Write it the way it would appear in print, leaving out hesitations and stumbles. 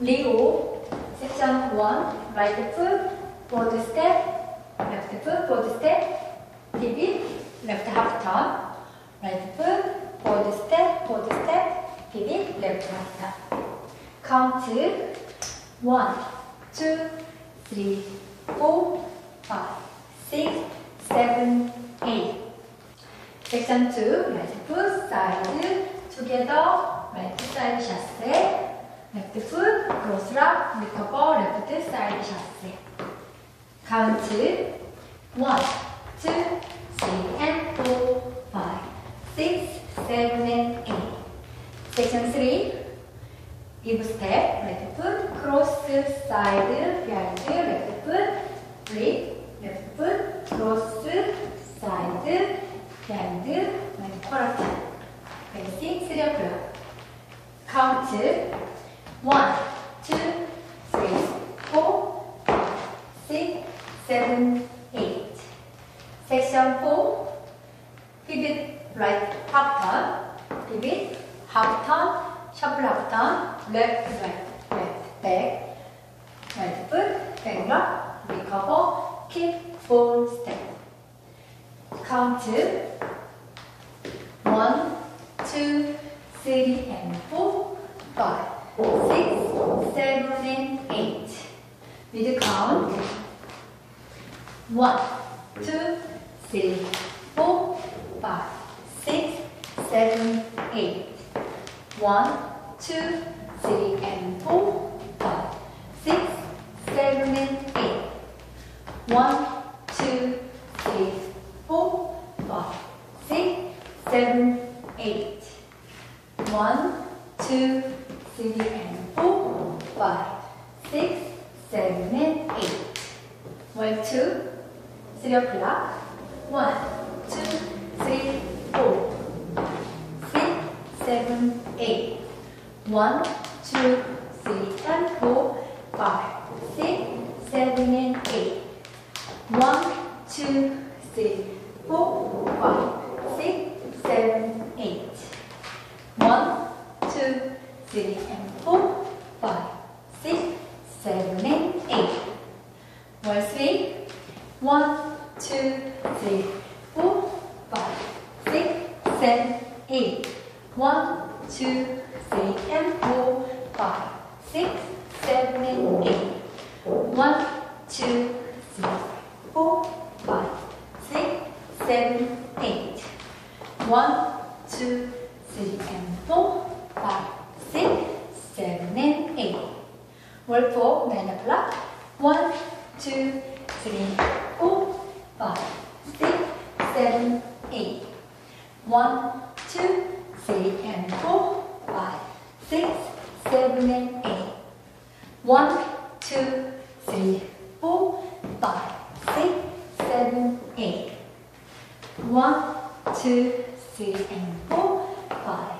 Rio, section 1, right foot, forward step, left foot, forward step, pivot, left half turn, right foot, forward step, pivot, left half turn. Count to 1, 2, 3, 4, 5, 6, 7, 8. Section 2, right foot, side, together, right side chasse. Left foot, cross up, recover, left side chasse. Count to 1, 2, 3, and 4, 5, 6, 7, and 8. Section 3, give step, left foot, cross side, behind, left foot, flip, left foot, cross side, behind, and quarter. Basic, 쓰려고요. Count to 1, 2, 3, 4, 5, 6, 7, 8. Section 4, pivot right half turn, pivot half turn, shuffle half turn, left right, left back, right foot, back up, recover, kick, full step. Count to 1, 2, 3, and 4, 5. 6, 7, and 8. Middle count. 1, 2, 3, 4, 5, 6, 7, 8. 1, 2, 3, 4, 5, 6, 7, 8. 1, 2, 3, 4, 5, 6, 7, 8. 1, 2, 3, 4, 5, 6, 7, and 8. One, two, 3 o'clock. 1, 2, 3, 4, 6, 7, 8. 1, 2, 3, 4, 5, 6, 7, and 8. 1, 2, 3, 4, 5, 6, 7, 8. 1, 2, 3, 4, 5, 6, 7, and 8. One, three. 1, 2, 3, 4, 5, 6, 7, 8. 1, 2, 3, 4, 5, 6, 7, 8. 1, 2, 3, 4, 5, 6, 7, 8. 1, 2, 3, 4, 5, 6, 7, and 8. Work for 9 o'clock. 1, 2, 3, 4, 5, 6, 7, 8. 1, 2, 3, 4, 5, 6, 7, and 8. 1, 2, 3, 4, 5, 6, 7, 8. 1, 2, 3, 4, 5.